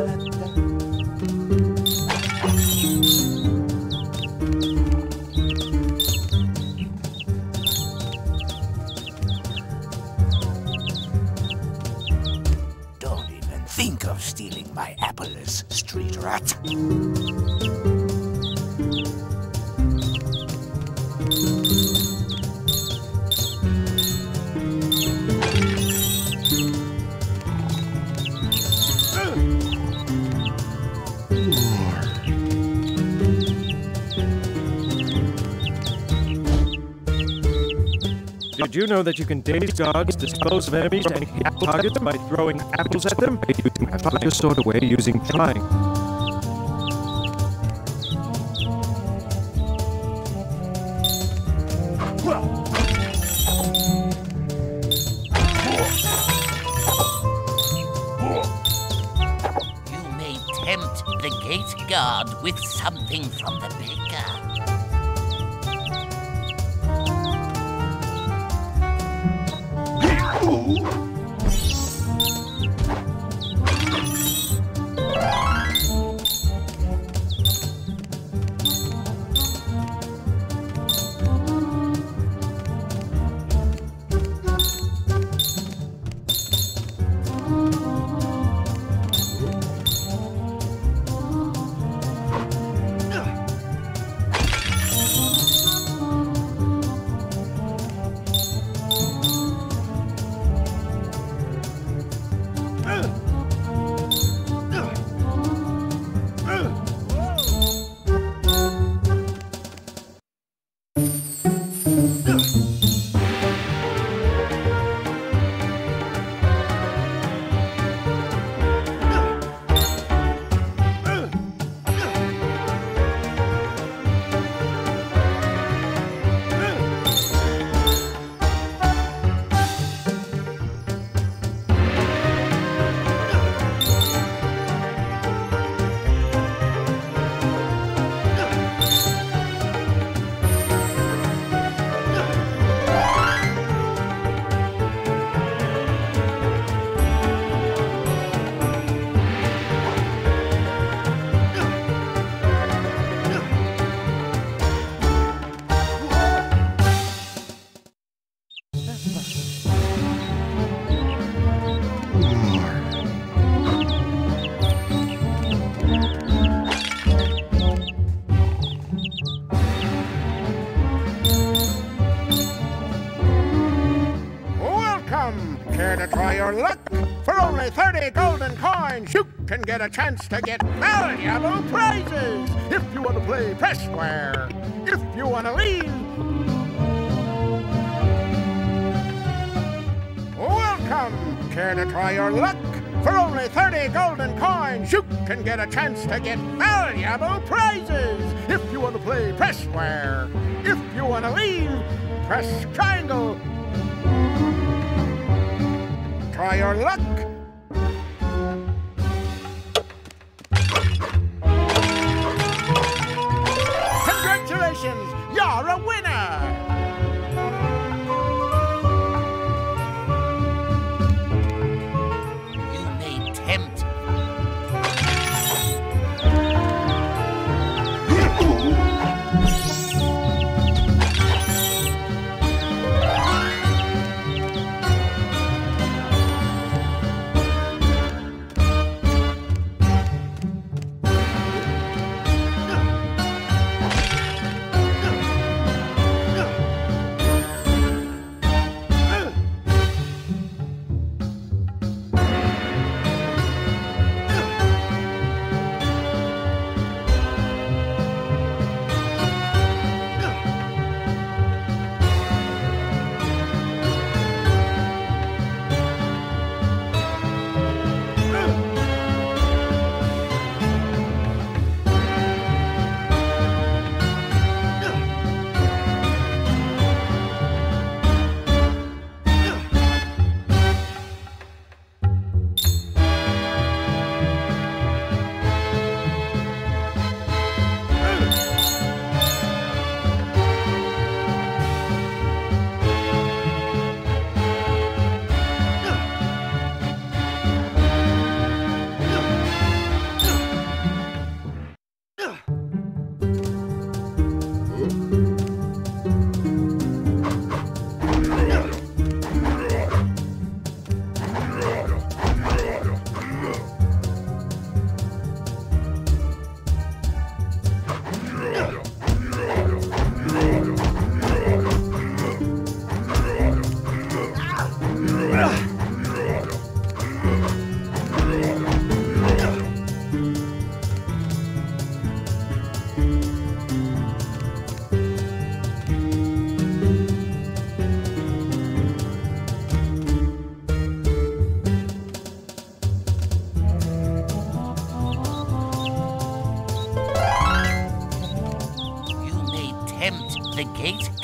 Don't even think of stealing my apples, street rat. Did you know that you can daze dogs, dispose of enemies, and hit targets by throwing apples at them? Using a target sort of way using flying. You may tempt the gate guard with something from the baker. Can get a chance to get valuable prizes. If you want to play, press square. If you want to leave, welcome. Care to try your luck? For only 30 golden coins, you can get a chance to get valuable prizes. If you want to play, press square. If you want to leave, press triangle. Try your luck. You're a winner! You may tempt.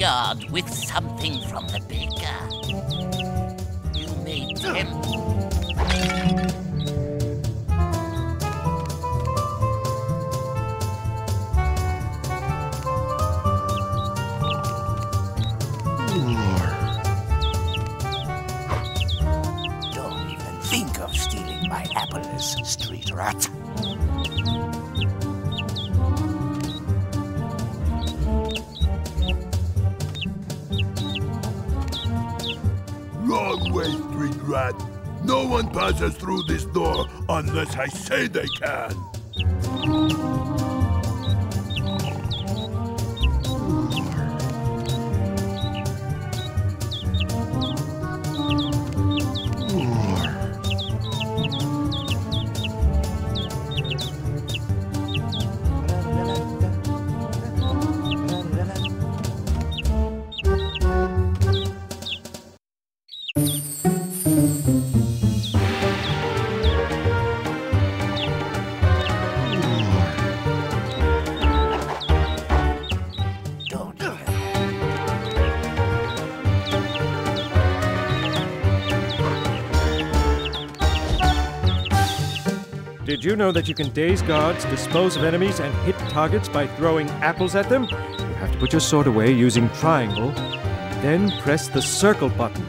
yard with something from the baker. You may tempt me. Don't even think of stealing my apples, street rat. Wrong way, street rat. No one passes through this door unless I say they can. Did you know that you can daze guards, dispose of enemies, and hit targets by throwing apples at them? You have to put your sword away using triangle, then press the circle button.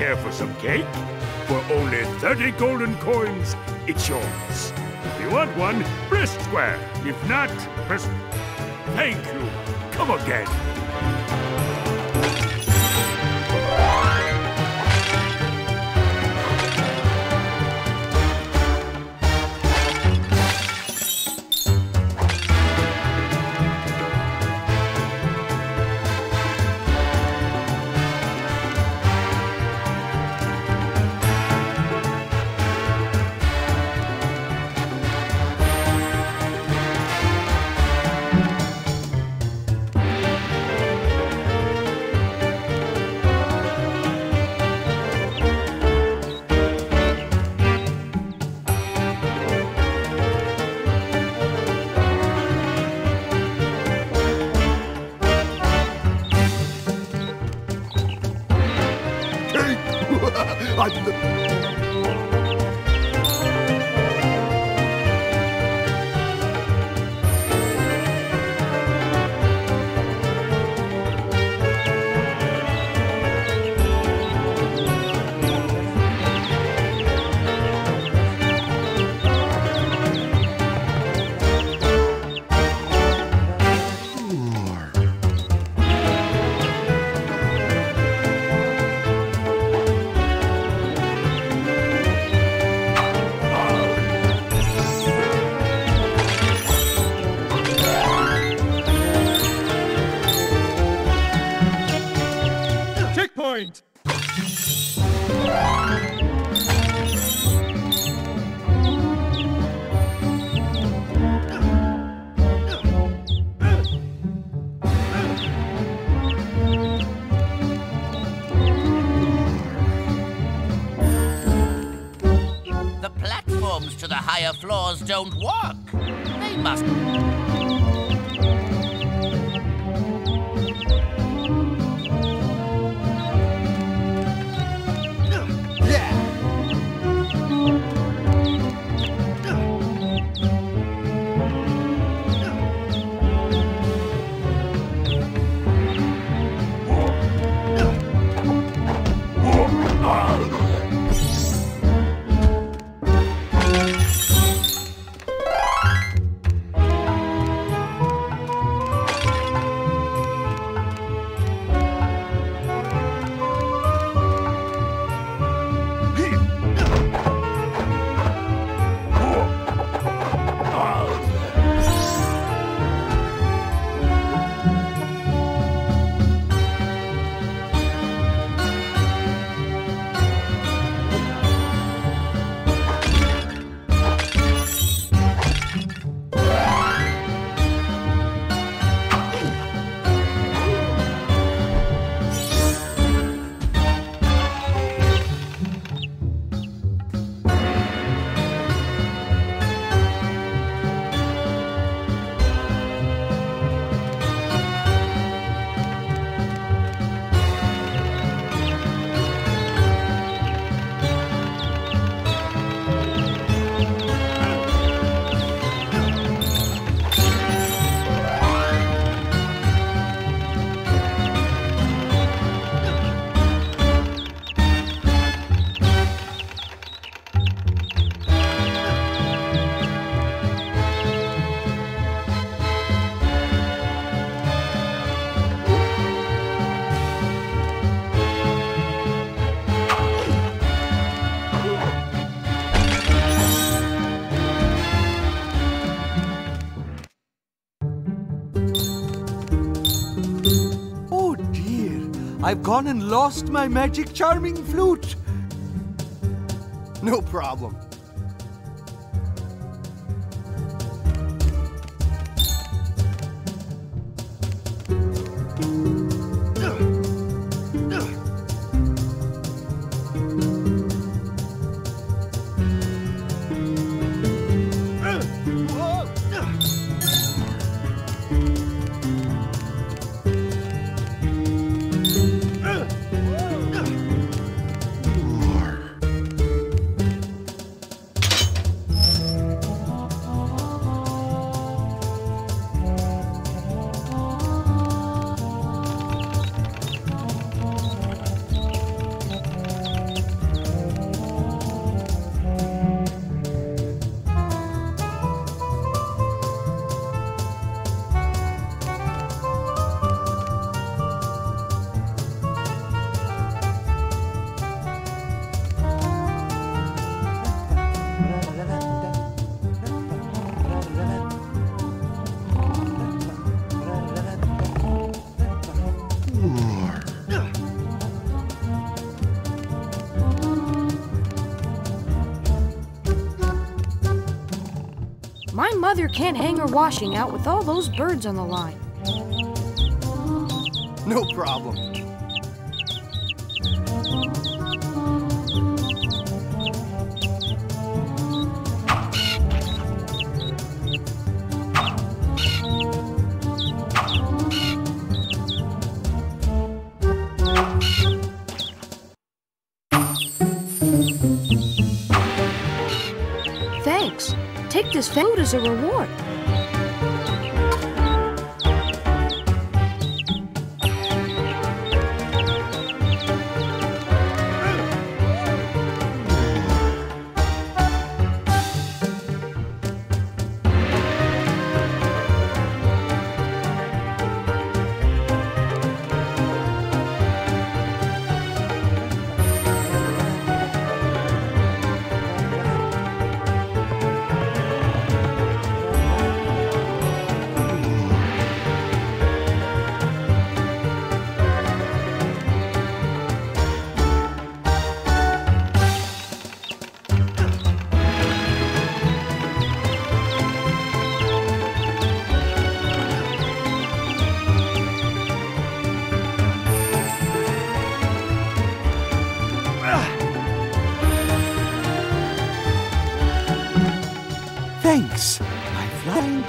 Care for some cake? For only 30 golden coins, it's yours. If you want one, press square. If not, press... Thank you. Come again. The platforms to the higher floors don't work. They must... I've gone and lost my magic charming flute. No problem. My mother can't hang her washing out with all those birds on the line. No problem. Thanks. Take this food as a reward. Thanks, my flying...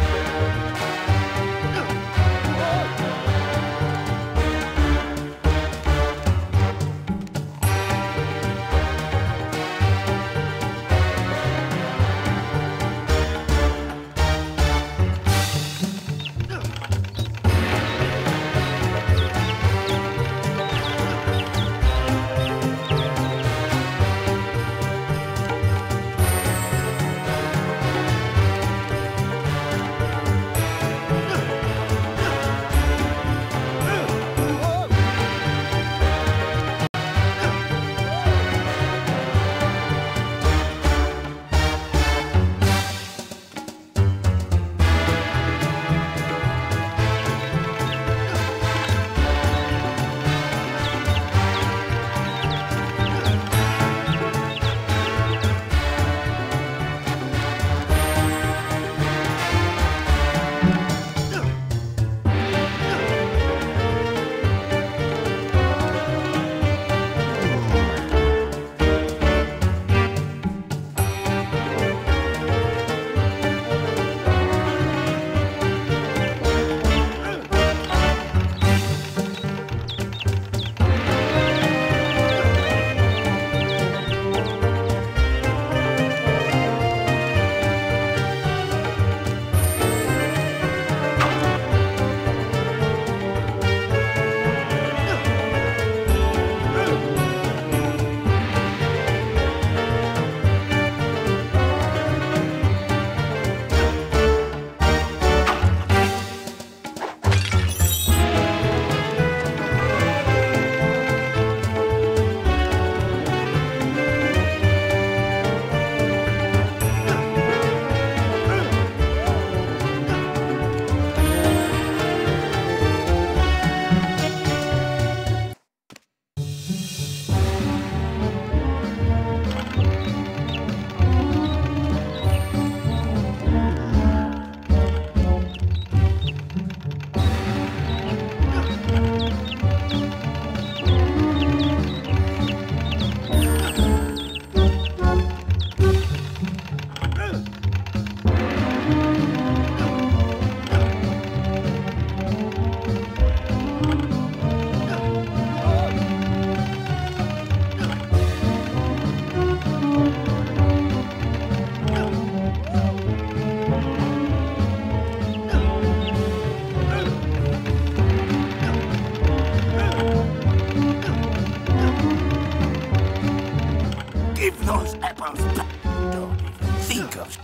Keep those apples back. Don't even think of it.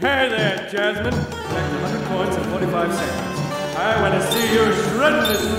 Hey there, Yasmine. Collect 100 coins in 45 seconds. I want to see you shred this.